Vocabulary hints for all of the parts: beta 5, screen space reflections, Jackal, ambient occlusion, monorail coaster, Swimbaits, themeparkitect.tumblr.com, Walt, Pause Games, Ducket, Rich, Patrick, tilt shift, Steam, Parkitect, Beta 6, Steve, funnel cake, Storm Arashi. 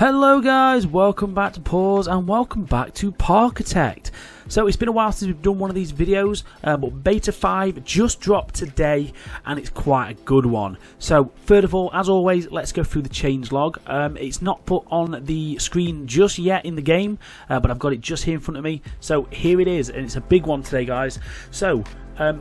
Hello guys, welcome back to Pause and welcome back to Parkitect. So it's been a while since we've done one of these videos, but Beta 5 just dropped today and it's quite a good one. So first of all, as always, let's go through the changelog. It's not put on the screen just yet in the game, but I've got it just here in front of me. So here it is, and it's a big one today guys. So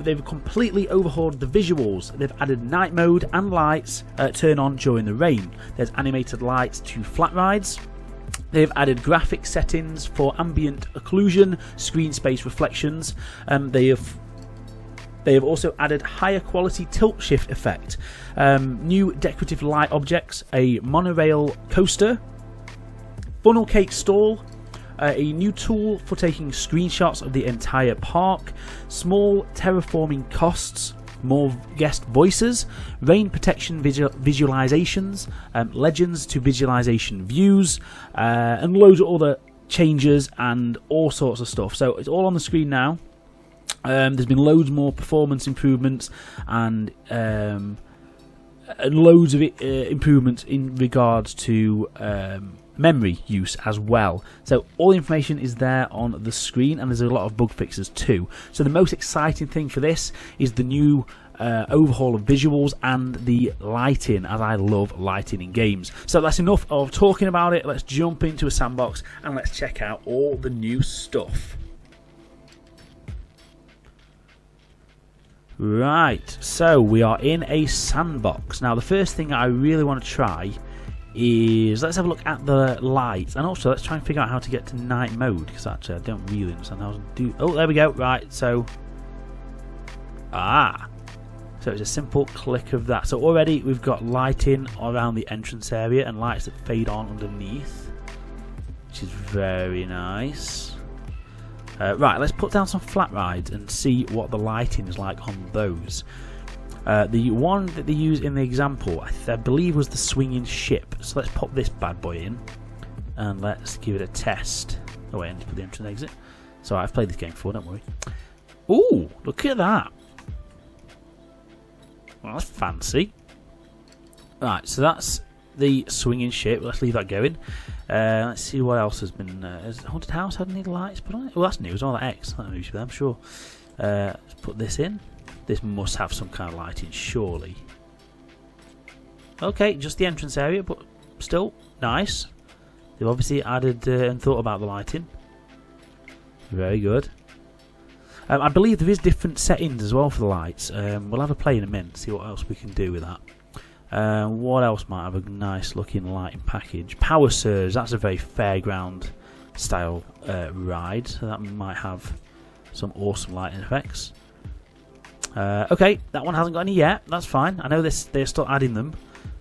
they've completely overhauled the visuals. They've added night mode and lights turn on during the rain. There's animated lights to flat rides. They've added graphic settings for ambient occlusion, screen space reflections. They have also added higher quality tilt shift effect, new decorative light objects, a monorail coaster, funnel cake stall, a new tool for taking screenshots of the entire park, small terraforming costs, more guest voices, rain protection visualizations, legends to visualization views, and loads of other changes and all sorts of stuff. So it's all on the screen now. There's been loads more performance improvements and loads of improvements in regards to memory use as well. So all the information is there on the screen, and there's a lot of bug fixes too. So the most exciting thing for this is the new overhaul of visuals and the lighting, as I love lighting in games. So that's enough of talking about it. Let's jump into a sandbox and let's check out all the new stuff. Right, so we are in a sandbox. Now the first thing I really want to try is, let's have a look at the lights, and also let's try and figure out how to get to night mode, because actually I don't really understand how to do. Oh, there we go. Right, so so it's a simple click of that. So already we've got lighting around the entrance area and lights that fade on underneath, which is very nice. Right, let's put down some flat rides and see what the lighting is like on those. The one that they use in the example, I believe, was the swinging ship. So let's pop this bad boy in and let's give it a test. Oh wait, I need to put the entrance exit. So I've played this game before, don't worry. Ooh, look at that. Well, that's fancy. Right, so that's the swinging ship. Let's leave that going. Let's see what else has been. Has Haunted House had any lights put on it? Well, that's new. It's all that X. That moves, I'm sure. Let's put this in. This must have some kind of lighting, surely. Okay, just the entrance area, but still nice. They've obviously added and thought about the lighting. Very good. I believe there is different settings as well for the lights. We'll have a play in a minute, see what else we can do with that. What else might have a nice looking lighting package? Power Surge, that's a very fairground style ride, so that might have some awesome lighting effects. Okay, that one hasn't got any yet. That's fine. I know this; they're still adding them.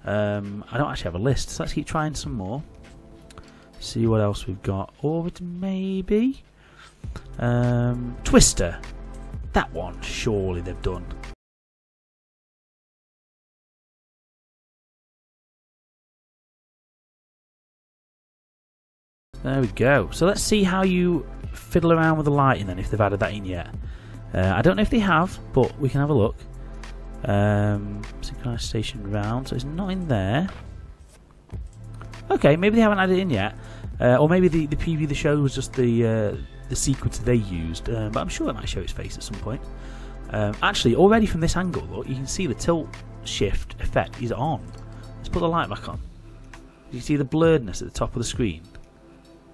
I don't actually have a list, so let's keep trying some more. See what else we've got. Orbit, maybe. Twister. That one, surely they've done. There we go. So let's see how you fiddle around with the lighting then, if they've added that in yet. I don't know if they have, but we can have a look. Synchronized station round, so it's not in there. Okay, maybe they haven't added it in yet, or maybe the preview of the show was just the sequence they used. But I'm sure it might show its face at some point. Actually, already from this angle, look, you can see the tilt shift effect is on. Let's put the light back on. You can see the blurredness at the top of the screen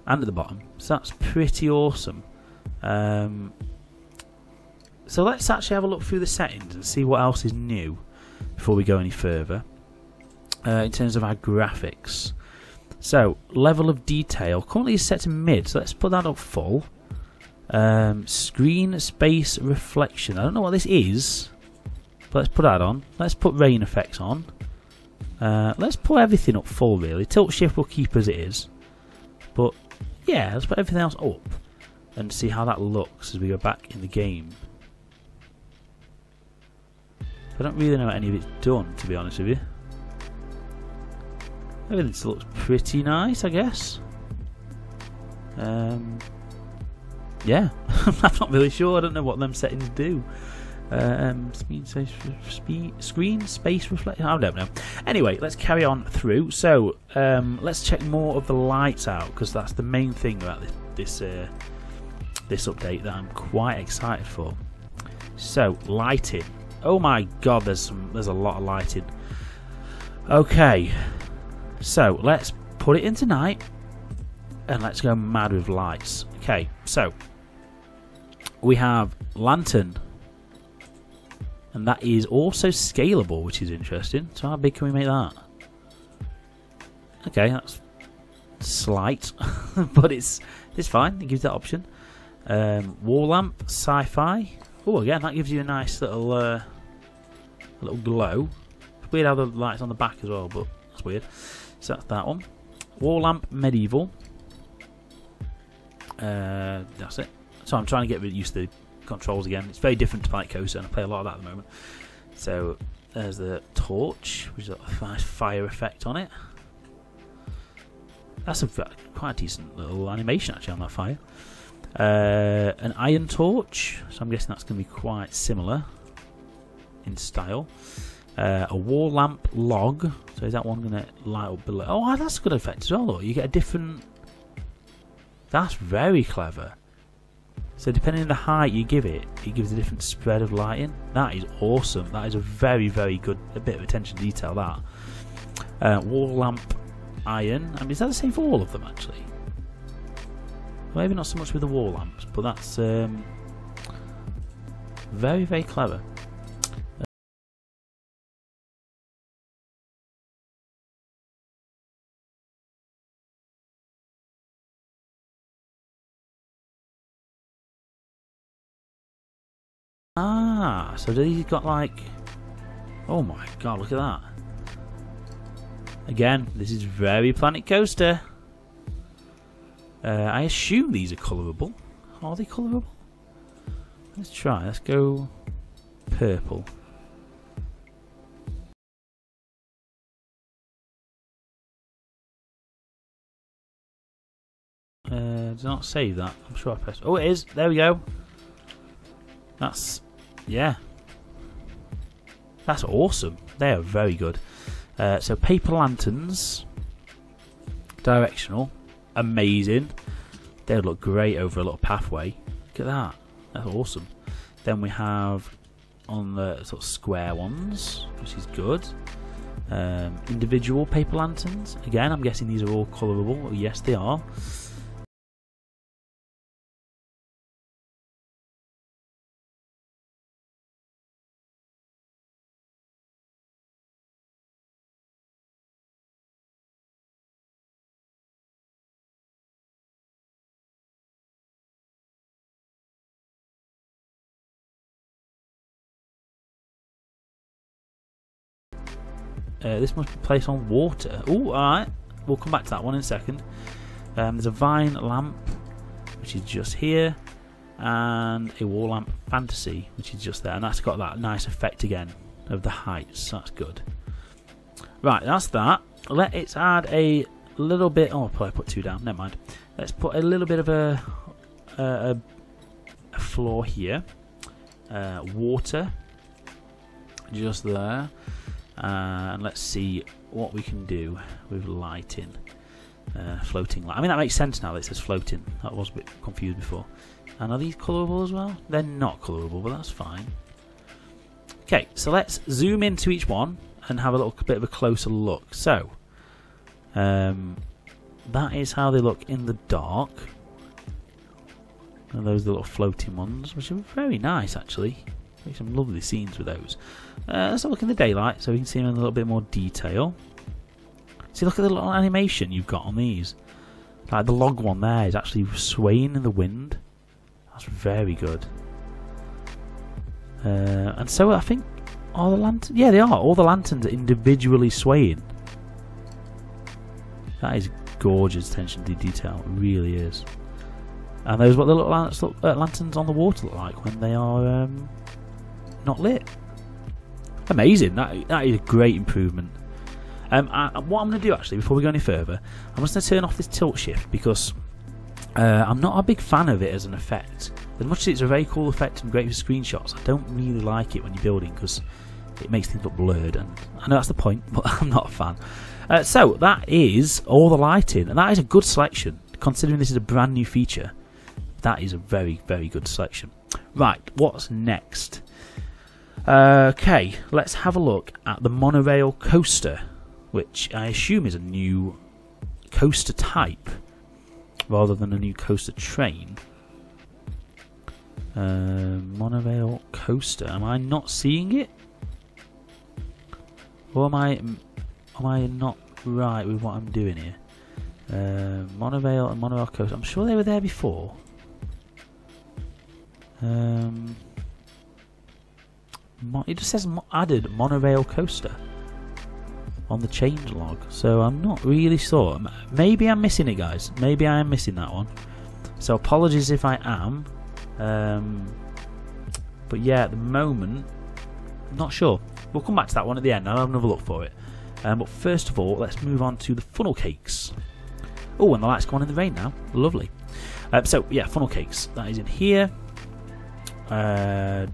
and at the bottom. So that's pretty awesome. So let's actually have a look through the settings and see what else is new before we go any further in terms of our graphics. So level of detail currently is set to mid, so let's put that up full. Screen space reflection, I don't know what this is, but let's put that on. Let's put rain effects on. Let's put everything up full really. Tilt shift will keep as it is, but yeah, let's put everything else up and see how that looks as we go back in the game. I don't really know what any of it's done, to be honest with you. Everything still looks pretty nice, I guess. Yeah, I'm not really sure. I don't know what them settings do. Screen space reflection. I don't know. Anyway, let's carry on through. So let's check more of the lights out, because that's the main thing about this update that I'm quite excited for. So lighting. Oh my God, there's a lot of lighting. Okay, so let's put it into night and let's go mad with lights. Okay, so we have lantern. And that is also scalable, which is interesting. So how big can we make that? Okay, that's slight, but it's fine. It gives that option. Wall lamp, sci-fi. Oh, again, that gives you a nice little glow. It's weird how the lights on the back as well, but that's weird. So that's that one. Wall lamp, medieval. That's it. So I'm trying to get used to the controls again. It's very different to Parkitect Coaster, and I play a lot of that at the moment. So there's the torch, which has got a nice fire effect on it. That's quite a decent little animation actually on that fire. An iron torch, so I'm guessing that's going to be quite similar in style. A wall lamp log, so is that one going to light up below? Oh, that's a good effect as well, though. You get a different... That's very clever. So depending on the height you give it, it gives a different spread of lighting. That is awesome. That is a very, very good bit of attention to detail, that. Wall lamp, iron. I mean, is that the same for all of them, actually? Well, maybe not so much with the wall lamps, but that's very, very clever. Ah, so he's got like, oh my God, look at that. Again, this is very Planet Coaster. I assume these are colourable. Are they colourable? Let's try, let's go purple. Does not save that, I'm sure I pressed, oh it is, there we go. That's... yeah, that's awesome. They are very good. So paper lanterns, directional, amazing. They would look great over a little pathway. Look at that. That's awesome. Then we have on the sort of square ones, which is good. Individual paper lanterns. Again, I'm guessing these are all colourable. Yes, they are. This must be placed on water. Oh, alright. We'll come back to that one in a second. There's a vine lamp, which is just here. And a wall lamp fantasy, which is just there. And that's got that nice effect again of the heights. That's good. Right, that's that. Let's add a little bit... oh, I'll probably put two down. Never mind. Let's put a little bit of a floor here. Water. Just there. And let's see what we can do with lighting. Floating light. I mean, that makes sense now that it says floating. That was a bit confused before. And are these colourable as well? They're not colourable, but that's fine. Okay, so let's zoom into each one and have a little bit of a closer look. So, that is how they look in the dark. And those are the little floating ones, which are very nice actually. Some lovely scenes with those. Let's have a look in the daylight so we can see them in a little bit more detail. See, look at the little animation you've got on these. Like the log one there is actually swaying in the wind. That's very good. And so I think all the lanterns, yeah, they are. All the lanterns are individually swaying. That is gorgeous attention to detail. It really is. And those are what the little lanterns on the water look like when they are. Not lit. Amazing. That is a great improvement. What I'm going to do actually before we go any further, I'm just going to turn off this tilt shift because I'm not a big fan of it as an effect. As much as it's a very cool effect and great for screenshots, I don't really like it when you're building because it makes things look blurred, and I know that's the point, but I'm not a fan. So that is all the lighting, and that is a good selection. Considering this is a brand new feature, that is a very, very good selection. Right, what's next? Okay, let's have a look at the monorail coaster, which I assume is a new coaster type rather than a new coaster train. Monorail coaster, am I not seeing it? Or am I not right with what I'm doing here? Monorail and monorail coaster, I'm sure they were there before. It just says added monorail coaster on the change log, so I'm not really sure. Maybe I'm missing it, guys. Maybe I am missing that one, so apologies if I am. But yeah, at the moment, not sure. We'll come back to that one at the end. I'll have another look for it. But first of all, let's move on to the funnel cakes. Oh, and the lights go on in the rain now. Lovely. So yeah, funnel cakes. That is in here. Where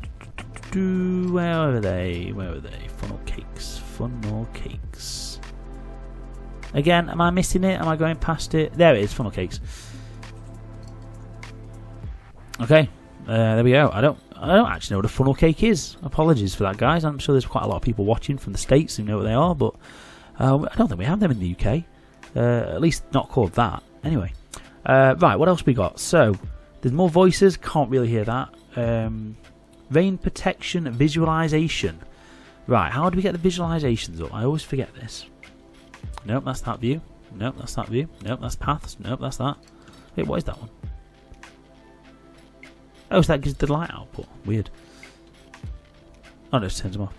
are they? Where are they? Funnel cakes. Funnel cakes. Again, am I missing it? Am I going past it? There it is. Funnel cakes. Okay, there we go. I don't actually know what a funnel cake is. Apologies for that, guys. I'm sure there's quite a lot of people watching from the States who know what they are, but I don't think we have them in the UK. At least not called that. Anyway, right, what else we got? So there's more voices. Can't really hear that. Rain protection visualization. Right, how do we get the visualizations up? I always forget this. Nope, that's that view. Nope, that's that view. Nope, that's paths. Nope, that's that. Wait, what is that one? Oh, so that gives the light output. Weird. Oh, no, it turns them off.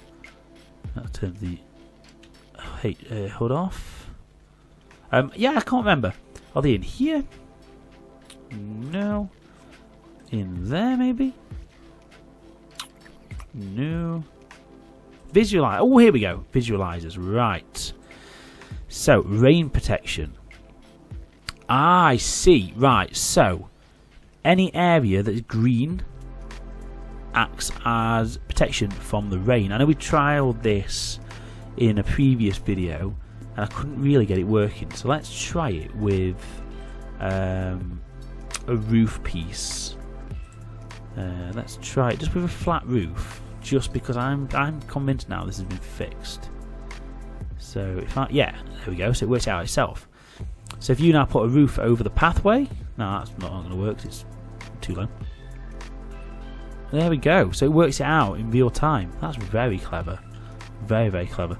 That turns the hood off. Yeah, I can't remember. Are they in here? No. In there, maybe? No. Visualize. Oh, here we go. Visualizers. Right. So, rain protection. Ah, I see. Right, so any area that is green acts as protection from the rain. I know we trialed this in a previous video and I couldn't really get it working, so let's try it with a roof piece. Let's try it just with a flat roof, just because I'm convinced now this has been fixed. So if yeah, there we go, so it works out itself. So if you now put a roof over the pathway, no, that's not going to work, it's too low. There we go, so it works it out in real time. That's very clever, very, very clever.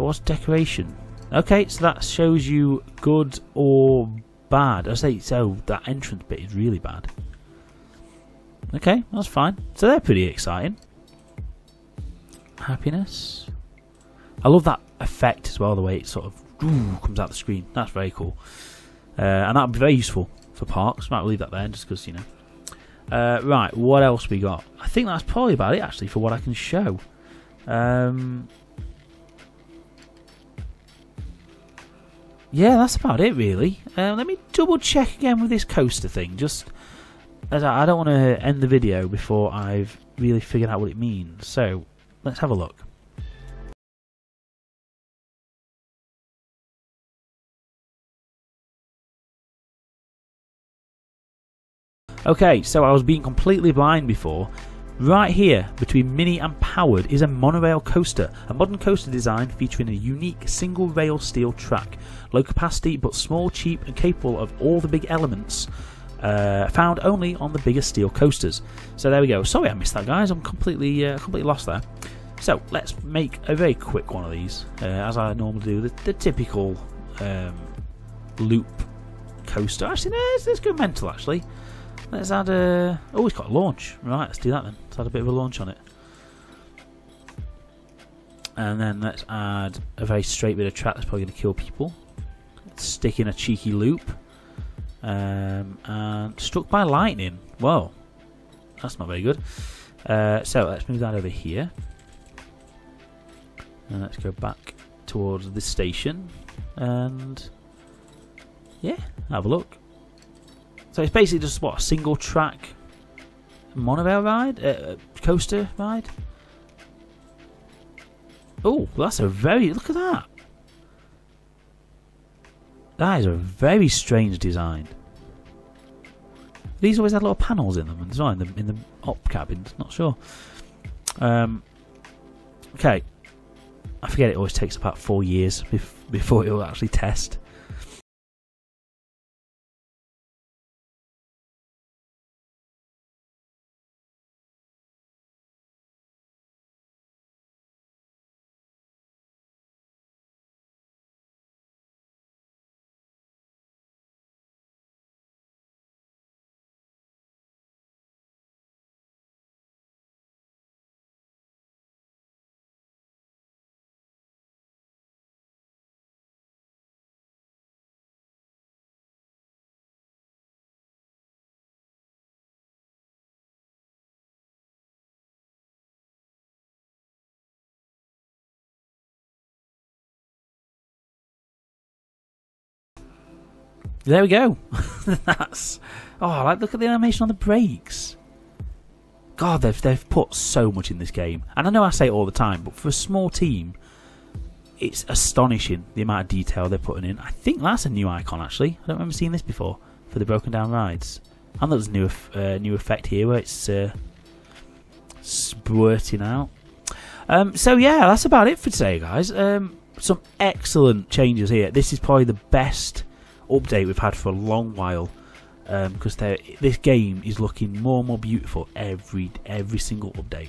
What's decoration? Okay, so that shows you good or bad. I say so, that entrance bit is really bad. Okay, that's fine. So they're pretty exciting. Happiness. I love that effect as well, the way it sort of comes out the screen. That's very cool. And that'll be very useful for parks. Might leave that there just because, you know. Right, what else we got? I think that's probably about it, actually, for what I can show. Yeah, that's about it, really. Let me double check again with this coaster thing. Just as I don't want to end the video before I've really figured out what it means. So let's have a look. Okay, so I was being completely blind before. Right here, between mini and powered, is a monorail coaster, a modern coaster design featuring a unique single rail steel track. Low capacity but small, cheap and capable of all the big elements found only on the biggest steel coasters. So there we go. Sorry I missed that, guys. I'm completely lost there. So let's make a very quick one of these, as I normally do, the typical loop coaster. Actually, no, let's go mental, actually. Let's add a... Oh, it's got a launch. Right, let's do that then. Let's add a bit of a launch on it. And then let's add a very straight bit of track that's probably going to kill people. Let's stick in a cheeky loop. And struck by lightning. Whoa. That's not very good. So let's move that over here. And let's go back towards this station. And yeah, have a look. So it's basically just, what, a single track monorail ride? Coaster ride? Oh, that's a very... Look at that! That is a very strange design. These always had little panels in them and design them in the op cabins. Not sure. Okay. I forget it always takes about 4 years before it will actually test. There we go. That's... Oh, like, look at the animation on the brakes. God, they've put so much in this game. And I know I say it all the time, but for a small team, it's astonishing the amount of detail they're putting in. I think that's a new icon, actually. I don't remember seeing this before, for the broken down rides. And there's a new effect here where it's squirting out. So, yeah, that's about it for today, guys. Some excellent changes here. This is probably the best... update we've had for a long while, because this game is looking more and more beautiful every single update.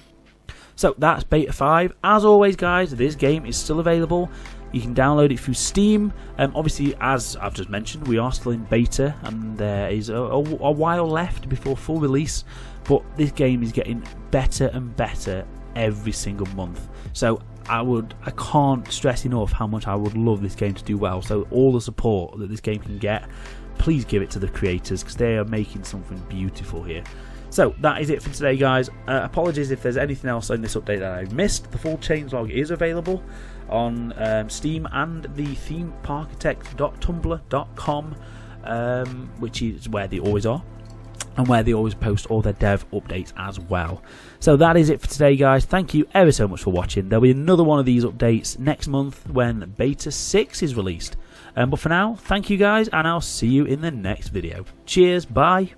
So that's beta 5. As always, guys, this game is still available. You can download it through Steam. Obviously, as I've just mentioned, we are still in beta, and there is a while left before full release, but this game is getting better and better every single month. So I can't stress enough how much I would love this game to do well. So all the support that this game can get, please give it to the creators, because they are making something beautiful here. So that is it for today, guys. Apologies if there's anything else in this update that I missed. The full changelog is available on Steam and the themeparkitect.tumblr.com, which is where they always are, and where they always post all their dev updates as well. So that is it for today, guys. Thank you ever so much for watching. There'll be another one of these updates next month when beta 6 is released. But for now, thank you, guys, and I'll see you in the next video. Cheers, bye.